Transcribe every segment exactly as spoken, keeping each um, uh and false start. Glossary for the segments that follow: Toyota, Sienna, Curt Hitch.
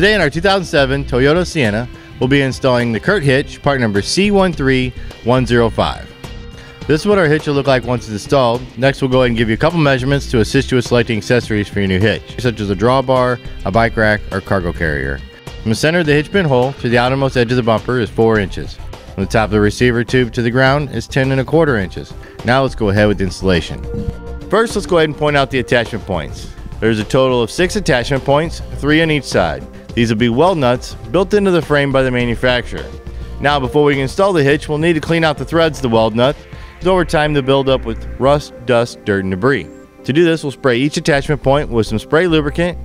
Today in our two thousand seven Toyota Sienna, we'll be installing the Curt Hitch, part number C one three one zero five. This is what our hitch will look like once it's installed. Next, we'll go ahead and give you a couple measurements to assist you with selecting accessories for your new hitch, such as a drawbar, a bike rack, or cargo carrier. From the center of the hitch pin hole to the outermost edge of the bumper is four inches. From the top of the receiver tube to the ground is ten and a quarter inches. Now let's go ahead with the installation. First, let's go ahead and point out the attachment points. There's a total of six attachment points, three on each side. These will be weld nuts built into the frame by the manufacturer. Now, before we can install the hitch, we'll need to clean out the threads of the weld nut, because over time they'll build up with rust, dust, dirt, and debris. To do this, we'll spray each attachment point with some spray lubricant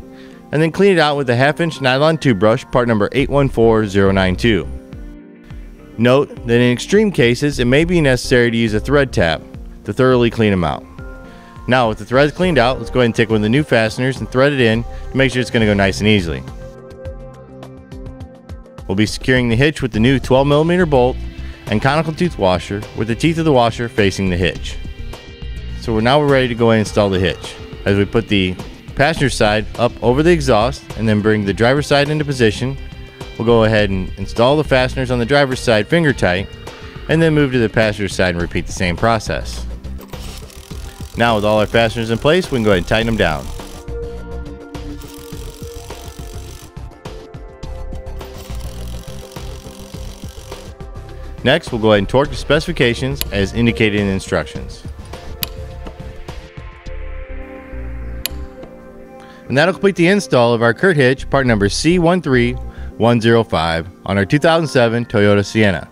and then clean it out with a half inch nylon tube brush, part number eight one four zero nine two. Note that in extreme cases, it may be necessary to use a thread tab to thoroughly clean them out. Now, with the threads cleaned out, let's go ahead and take one of the new fasteners and thread it in to make sure it's going to go nice and easily. We'll be securing the hitch with the new twelve millimeter bolt and conical tooth washer, with the teeth of the washer facing the hitch. So we're now ready to go ahead and install the hitch, as we put the passenger side up over the exhaust and then bring the driver's side into position. We'll go ahead and install the fasteners on the driver's side finger tight, and then move to the passenger side and repeat the same process. Now, with all our fasteners in place, we can go ahead and tighten them down. Next, we'll go ahead and torque the specifications as indicated in the instructions. And that'll complete the install of our Curt Hitch, part number C one three one zero five, on our two thousand seven Toyota Sienna.